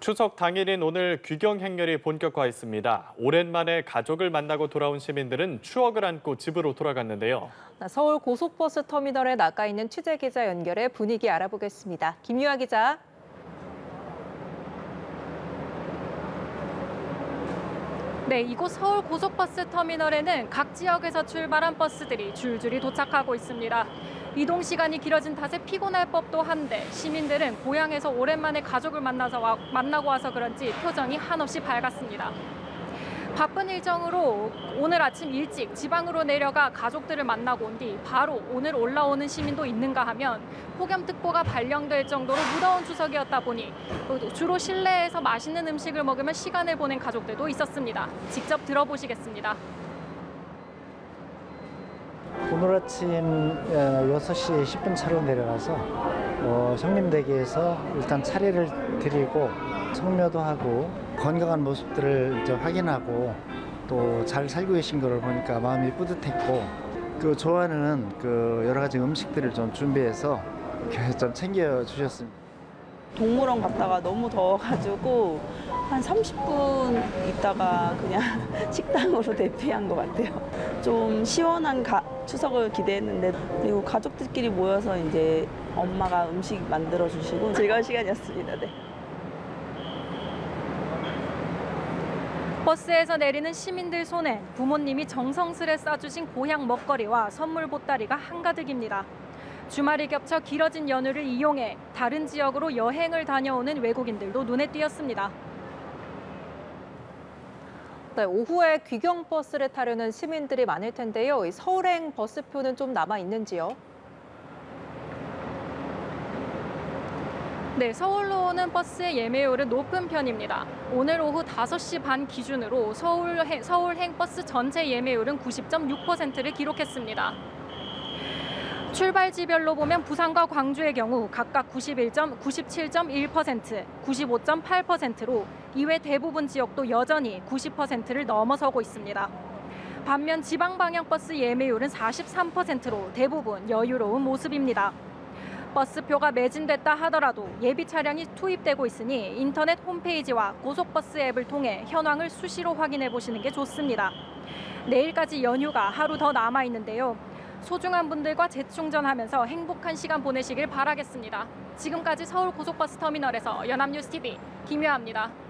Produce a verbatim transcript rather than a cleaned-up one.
추석 당일인 오늘 귀경 행렬이 본격화했습니다. 오랜만에 가족을 만나고 돌아온 시민들은 추억을 안고 집으로 돌아갔는데요. 서울 고속버스 터미널에 나가 있는 취재 기자 연결해 분위기 알아보겠습니다. 김유아 기자. 네, 이곳 서울 고속버스 터미널에는 각 지역에서 출발한 버스들이 줄줄이 도착하고 있습니다. 이동 시간이 길어진 탓에 피곤할 법도 한데 시민들은 고향에서 오랜만에 가족을 만나서 와, 만나고 와서 그런지 표정이 한없이 밝았습니다. 바쁜 일정으로 오늘 아침 일찍 지방으로 내려가 가족들을 만나고 온 뒤 바로 오늘 올라오는 시민도 있는가 하면 폭염특보가 발령될 정도로 무더운 추석이었다 보니 주로 실내에서 맛있는 음식을 먹으며 시간을 보낸 가족들도 있었습니다. 직접 들어보시겠습니다. 오늘 아침 여섯 시 십 분 차로 내려가서 성림대교에서 일단 차례를 드리고 성묘도 하고 건강한 모습들을 이제 확인하고 또 잘 살고 계신 걸 보니까 마음이 뿌듯했고 그 좋아하는 그 여러 가지 음식들을 좀 준비해서 좀 챙겨 주셨습니다. 동물원 갔다가 너무 더워가지고 한 삼십 분 있다가 그냥 식당으로 대피한 것 같아요. 좀 시원한 가, 추석을 기대했는데 그리고 가족들끼리 모여서 이제 엄마가 음식 만들어 주시고 즐거운 시간이었습니다. 네. 버스에서 내리는 시민들 손에 부모님이 정성스레 싸주신 고향 먹거리와 선물 보따리가 한가득입니다. 주말이 겹쳐 길어진 연휴를 이용해 다른 지역으로 여행을 다녀오는 외국인들도 눈에 띄었습니다. 네, 오후에 귀경버스를 타려는 시민들이 많을 텐데요. 이 서울행 버스표는 좀 남아 있는지요? 네, 서울로 오는 버스의 예매율은 높은 편입니다. 오늘 오후 다섯 시 반 기준으로 서울행, 서울행 버스 전체 예매율은 구십 점 육 퍼센트를 기록했습니다. 출발지별로 보면 부산과 광주의 경우 각각 구십일 점 구십칠 점 일 퍼센트, 구십오 점 팔 퍼센트로 이외 대부분 지역도 여전히 구십 퍼센트를 넘어서고 있습니다. 반면 지방방향버스 예매율은 사십삼 퍼센트로 대부분 여유로운 모습입니다. 버스표가 매진됐다 하더라도 예비 차량이 투입되고 있으니 인터넷 홈페이지와 고속버스 앱을 통해 현황을 수시로 확인해 보시는 게 좋습니다. 내일까지 연휴가 하루 더 남아 있는데요. 소중한 분들과 재충전하면서 행복한 시간 보내시길 바라겠습니다. 지금까지 서울 고속버스 터미널에서 연합뉴스티비 김유아입니다.